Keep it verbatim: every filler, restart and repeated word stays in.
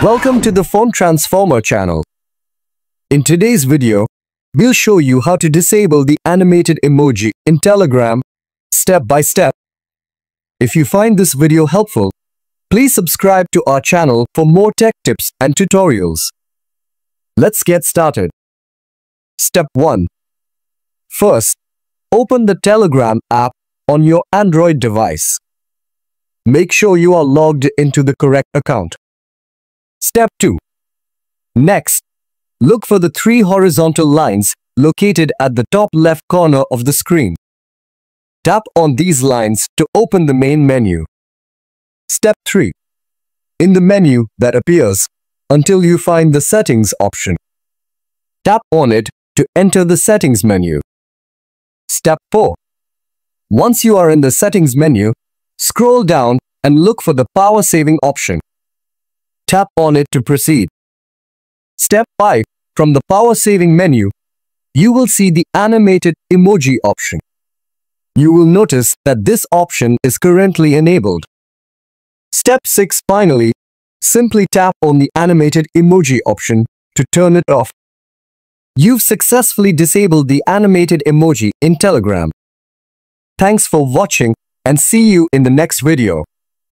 Welcome to the Phone Transformer channel. In today's video, we'll show you how to disable the animated emoji in Telegram step by step. If you find this video helpful, please subscribe to our channel for more tech tips and tutorials. Let's get started. Step one. First, open the Telegram app on your Android device. Make sure you are logged into the correct account. Step two. Next, look for the three horizontal lines located at the top left corner of the screen. Tap on these lines to open the main menu. Step three. In the menu that appears, until you find the settings option. Tap on it to enter the settings menu. Step four. Once you are in the settings menu, scroll down and look for the power saving option. Tap on it to proceed. Step five. From the power saving menu, you will see the animated emoji option. You will notice that this option is currently enabled. Step six. Finally, simply tap on the animated emoji option to turn it off. You've successfully disabled the animated emoji in Telegram. Thanks for watching and see you in the next video.